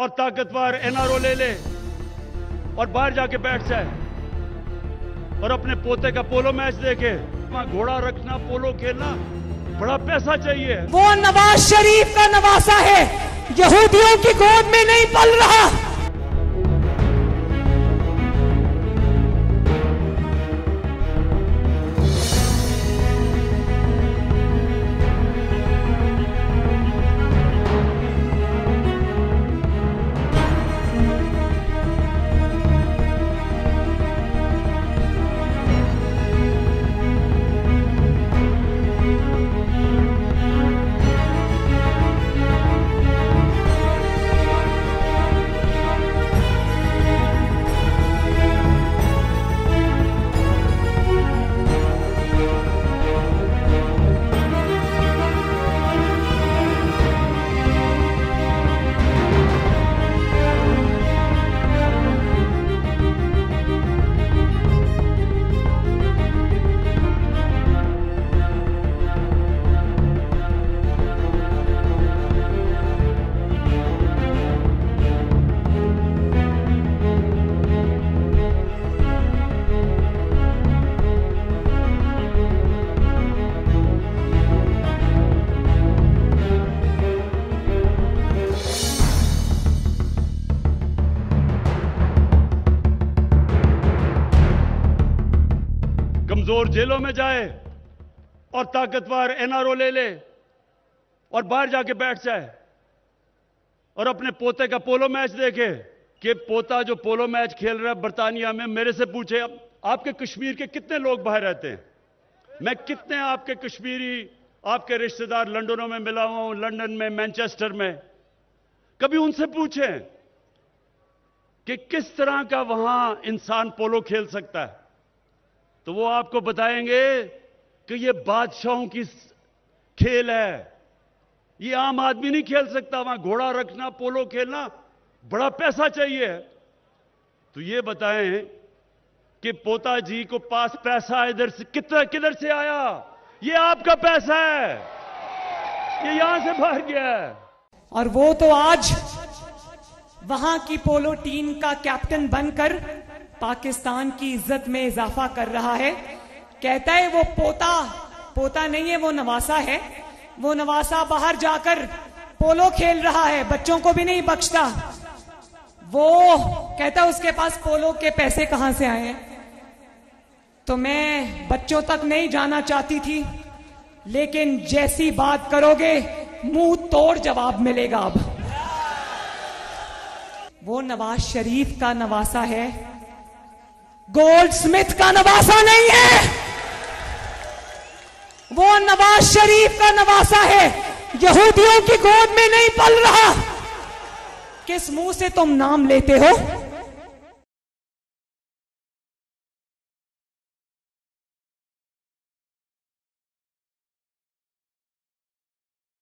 और ताकतवर एनआरओ ले ले और बाहर जाके बैठ जाए और अपने पोते का पोलो मैच देखे। वहां घोड़ा रखना, पोलो खेलना, बड़ा पैसा चाहिए। वो नवाज शरीफ का नवासा है, यहूदियों की गोद में नहीं पल रहा। कमजोर जेलों में जाए और ताकतवर एनआरओ ले ले और बाहर जाके बैठ जाए और अपने पोते का पोलो मैच देखे कि पोता जो पोलो मैच खेल रहा है बर्तानिया में, मेरे से पूछे आपके कश्मीर के कितने लोग बाहर रहते हैं। मैं कितने आपके कश्मीरी आपके रिश्तेदार लंदनों में मिला हूं, लंदन में, मैनचेस्टर में। कभी उनसे पूछे कि किस तरह का वहां इंसान पोलो खेल सकता है तो वो आपको बताएंगे कि ये बादशाहों की खेल है, ये आम आदमी नहीं खेल सकता। वहां घोड़ा रखना, पोलो खेलना, बड़ा पैसा चाहिए। तो ये बताएं कि पोता जी को पास पैसा इधर से कितना किधर से आया, ये आपका पैसा है, ये यहां से बाहर गया है। और वो तो आज वहां की पोलो टीम का कैप्टन बनकर पाकिस्तान की इज्जत में इजाफा कर रहा है। कहता है वो पोता नहीं है, वो नवासा है। वो नवासा बाहर जाकर पोलो खेल रहा है, बच्चों को भी नहीं बख्शता। वो कहता उसके पास पोलो के पैसे कहां से आए हैं। तो मैं बच्चों तक नहीं जाना चाहती थी, लेकिन जैसी बात करोगे मुंह तोड़ जवाब मिलेगा। अब वो नवाज शरीफ का नवासा है, गोल्ड स्मिथ का नवासा नहीं है। वो नवाज शरीफ का नवासा है, यहूदियों की गोद में नहीं पल रहा। किस मुंह से तुम नाम लेते हो?